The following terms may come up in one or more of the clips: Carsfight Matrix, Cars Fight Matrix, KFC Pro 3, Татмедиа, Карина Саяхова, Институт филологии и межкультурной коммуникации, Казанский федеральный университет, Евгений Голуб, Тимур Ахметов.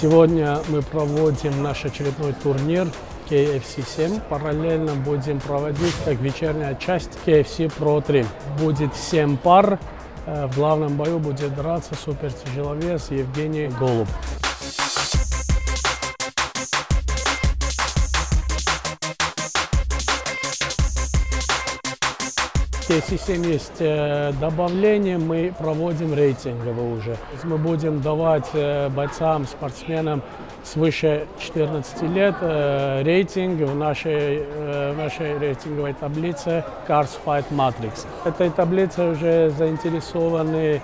Сегодня мы проводим наш очередной турнир KFC 7. Параллельно будем проводить как вечерняя часть KFC Pro 3. Будет 7 пар. В главном бою будет драться супертяжеловес Евгений Голуб. Если 7 есть добавление, мы проводим рейтинговые уже. Мы будем давать бойцам, спортсменам свыше 14 лет рейтинг в нашей рейтинговой таблице Cars Fight Matrix. Этой таблицей уже заинтересованы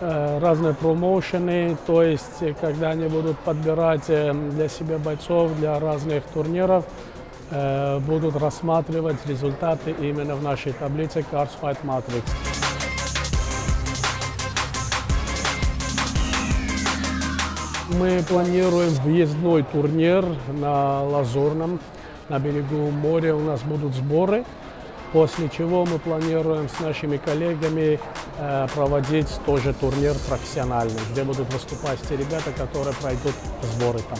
разные промоушены, то есть когда они будут подбирать для себя бойцов для разных турниров, будут рассматривать результаты именно в нашей таблице Carsfight Matrix. Мы планируем въездной турнир на Лазурном, на берегу моря у нас будут сборы, после чего мы планируем с нашими коллегами проводить тоже турнир профессиональный, где будут выступать те ребята, которые пройдут сборы там.